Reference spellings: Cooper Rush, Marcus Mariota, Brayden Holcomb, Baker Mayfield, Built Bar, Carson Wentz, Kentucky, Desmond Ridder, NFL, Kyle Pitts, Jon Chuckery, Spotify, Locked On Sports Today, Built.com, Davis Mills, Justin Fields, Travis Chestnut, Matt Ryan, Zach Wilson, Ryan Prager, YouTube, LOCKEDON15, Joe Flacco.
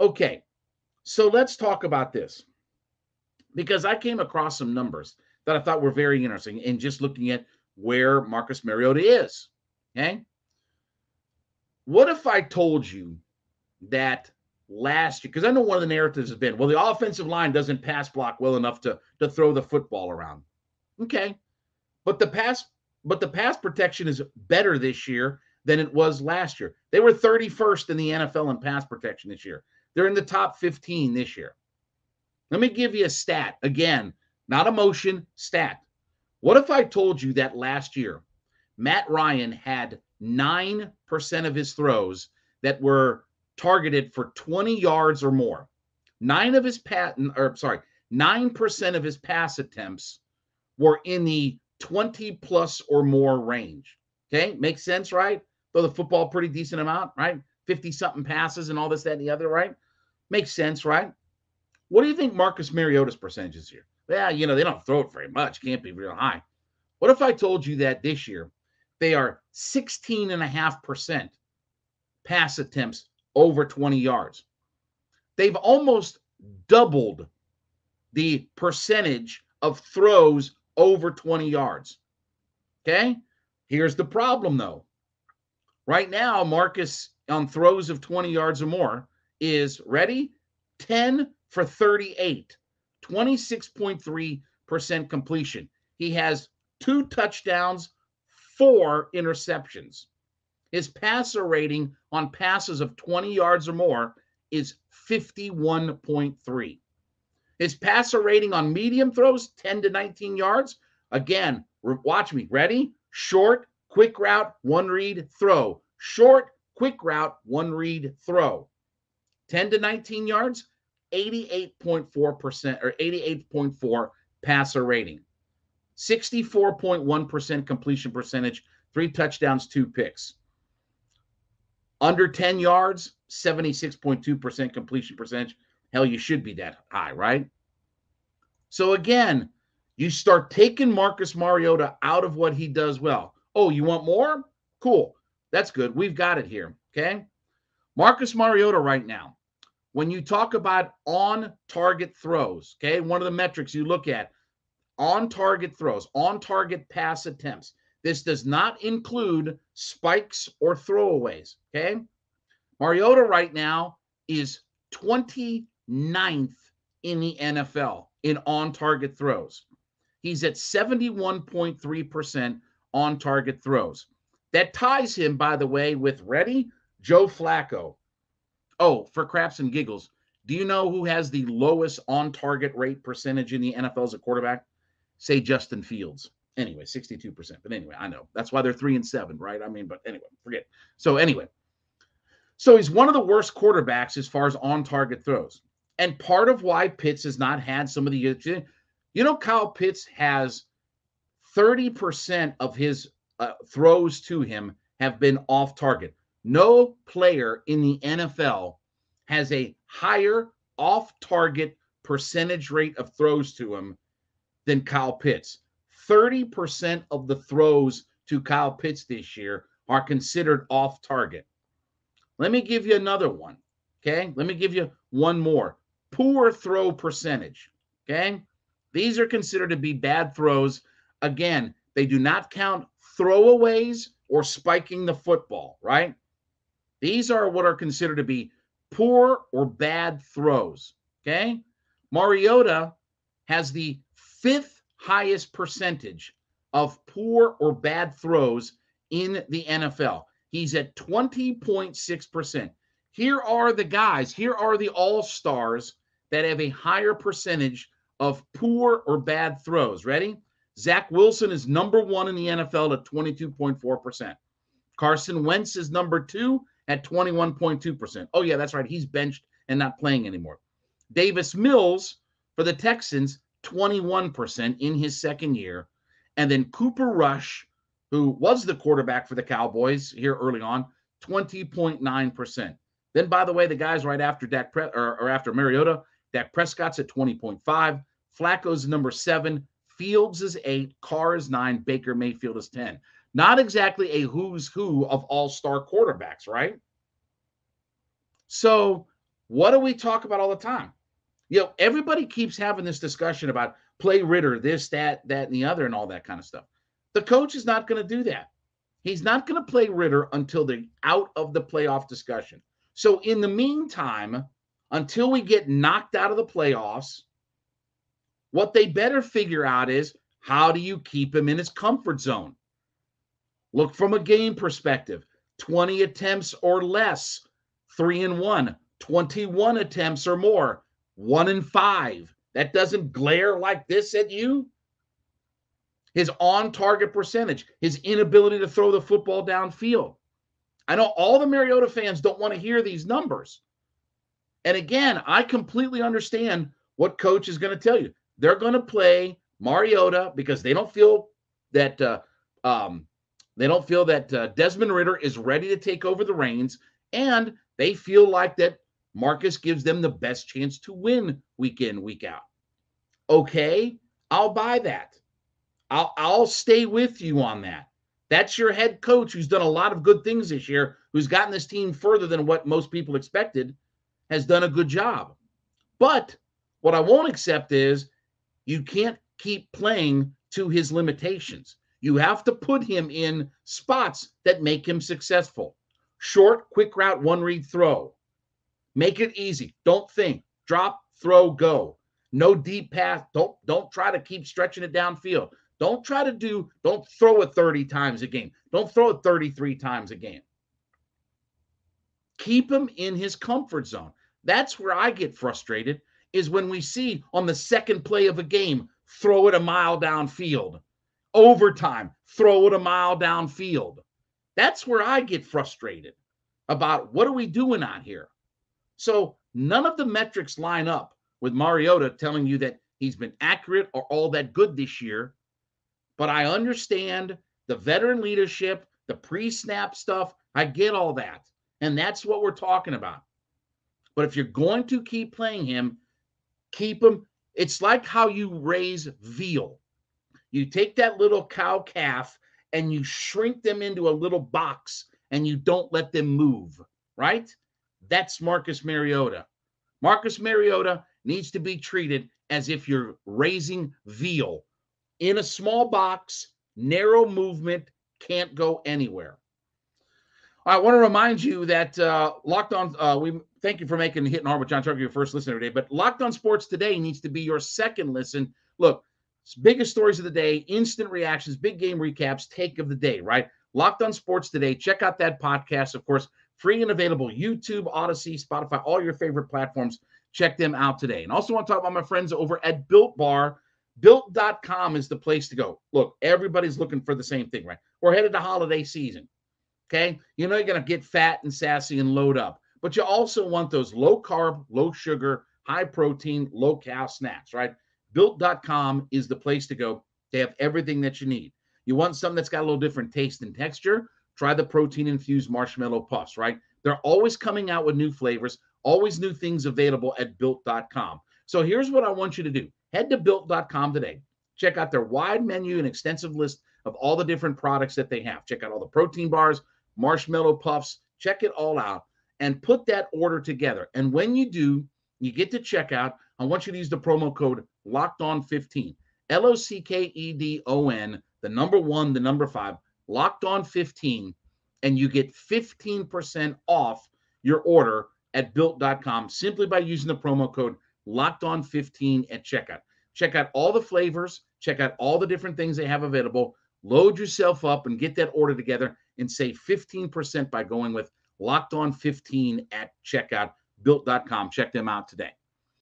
Okay, so let's talk about this, because I came across some numbers that I thought were very interesting in just looking at where Marcus Mariota is. Okay, what if I told you that last year, because I know one of the narratives has been, well, the offensive line doesn't pass block well enough to throw the football around. Okay, but the pass protection is better this year than it was last year. They were 31st in the NFL in pass protection this year. They're in the top 15 this year. Let me give you a stat. Again, not emotion, stat. What if I told you that last year, Matt Ryan had 9% of his throws that were targeted for 20 yards or more. 9% of his pass attempts were in the 20 plus or more range. Okay, makes sense, right? Throw the football pretty decent amount, right? 50-something passes and all this, that, and the other, right? Makes sense, right? What do you think Marcus Mariota's percentage is here? Well, you know, they don't throw it very much. Can't be real high. What if I told you that this year they are 16.5% pass attempts over 20 yards? They've almost doubled the percentage of throws over 20 yards. Okay? Here's the problem, though. Right now, Marcus on throws of 20 yards or more is, ready, 10 for 38, 26.3% completion. He has 2 touchdowns, 4 interceptions. His passer rating on passes of 20 yards or more is 51.3. His passer rating on medium throws, 10 to 19 yards. Again, watch me. Ready? Short, quick route, one read, throw. Short, quick route, one read, throw. 10 to 19 yards, 88.4% or 88.4 passer rating. 64.1% completion percentage, 3 touchdowns, 2 picks. Under 10 yards, 76.2% completion percentage. Hell, you should be that high, right? So again, you start taking Marcus Mariota out of what he does well. Oh, you want more? Cool. That's good. We've got it here, okay? Marcus Mariota right now, when you talk about on-target throws, okay, one of the metrics you look at, on-target throws, on-target pass attempts. This does not include spikes or throwaways, okay? Mariota right now is 29th in the NFL in on-target throws. He's at 71.3% on-target throws. That ties him, by the way, with, ready, Joe Flacco. Oh, for craps and giggles, do you know who has the lowest on-target rate percentage in the NFL as a quarterback? Say Justin Fields. Anyway, 62%. But anyway, I know. That's why they're 3-7, right? I mean, but anyway, forget it. So anyway, so he's one of the worst quarterbacks as far as on-target throws. And part of why Pitts has not had some of the – you know, Kyle Pitts has 30% of his throws to him have been off-target. No player in the NFL has a higher off-target percentage rate of throws to him than Kyle Pitts. 30% of the throws to Kyle Pitts this year are considered off-target. Let me give you another one, okay? Let me give you one more. Poor throw percentage, okay? These are considered to be bad throws. Again, they do not count throwaways or spiking the football, right? These are what are considered to be poor or bad throws, okay? Mariota has the 5th highest percentage of poor or bad throws in the NFL. He's at 20.6%. Here are the guys, here are the all-stars that have a higher percentage of poor or bad throws. Ready? Zach Wilson is number 1 in the NFL at 22.4%. Carson Wentz is number 2 at 21.2%. Oh, yeah, that's right. He's benched and not playing anymore. Davis Mills for the Texans, 21% in his second year. And then Cooper Rush, who was the quarterback for the Cowboys here early on, 20.9%. Then, by the way, the guys right after after Mariota, Dak Prescott's at 20.5%. Flacco's number 7%. Fields is 8%, Carr is 9%, Baker Mayfield is 10%. Not exactly a who's who of all-star quarterbacks, right? So What do we talk about all the time? You know, everybody keeps having this discussion about play Ridder, this, that, and the other, and all that kind of stuff. The coach is not going to do that. He's not going to play Ridder until they're out of the playoff discussion. So in the meantime, until we get knocked out of the playoffs, what they better figure out is, how do you keep him in his comfort zone? Look from a game perspective, 20 attempts or less, 3-1, 21 attempts or more, 1-5. That doesn't glare like this at you. His on-target percentage, his inability to throw the football downfield. I know all the Mariota fans don't want to hear these numbers. And again, I completely understand what coach is going to tell you. They're going to play Mariota because they don't feel that Desmond Ridder is ready to take over the reins, and they feel like that Marcus gives them the best chance to win week in, week out. Okay, I'll buy that. I'll stay with you on that. That's your head coach who's done a lot of good things this year, who's gotten this team further than what most people expected, has done a good job. But what I won't accept is you can't keep playing to his limitations. You have to put him in spots that make him successful. Short, quick route, one read throw. Make it easy. Don't think. Drop, throw, go. No deep pass. Don't try to keep stretching it downfield. Don't throw it 30 times a game. Don't throw it 33 times a game. Keep him in his comfort zone. That's where I get frustrated, is when we see on the second play of a game, throw it a mile downfield. Overtime, throw it a mile downfield. That's where I get frustrated about what are we doing out here. So none of the metrics line up with Mariota telling you that he's been accurate or all that good this year. But I understand the veteran leadership, the pre-snap stuff. I get all that. And that's what we're talking about. But if you're going to keep playing him, keep him. It's like how you raise veal. You take that little cow calf and you shrink them into a little box and you don't let them move, right? That's Marcus Mariota. Marcus Mariota needs to be treated as if you're raising veal in a small box, narrow movement, can't go anywhere. I want to remind you that Locked On, we thank you for making Hitting Hard with Jon Chuckery your first listen every day, but Locked On Sports Today needs to be your second listen. Look, biggest stories of the day, instant reactions, big game recaps, take of the day, right? Locked On Sports Today. Check out that podcast. Of course, free and available, YouTube, Odyssey, Spotify, all your favorite platforms. Check them out today. And also want to talk about my friends over at Built Bar. Built.com is the place to go. Look, everybody's looking for the same thing, right? We're headed to holiday season, okay? You know you're going to get fat and sassy and load up, but you also want those low-carb, low-sugar, high-protein, low-cal snacks, right? Built.com is the place to go. They have everything that you need. You want something that's got a little different taste and texture? Try the protein-infused marshmallow puffs, right? They're always coming out with new flavors, always new things available at Built.com. So here's what I want you to do. Head to Built.com today. Check out their wide menu and extensive list of all the different products that they have. Check out all the protein bars, marshmallow puffs. Check it all out and put that order together. And when you do, you get to checkout. I want you to use the promo code LOCKEDON15, LOCKEDON, the number one, the number five, LOCKEDON15, and you get 15% off your order at Built.com simply by using the promo code LOCKEDON15 at checkout. Check out all the flavors. Check out all the different things they have available. Load yourself up and get that order together and save 15% by going with LOCKEDON15 at checkout. Built.com. Check them out today.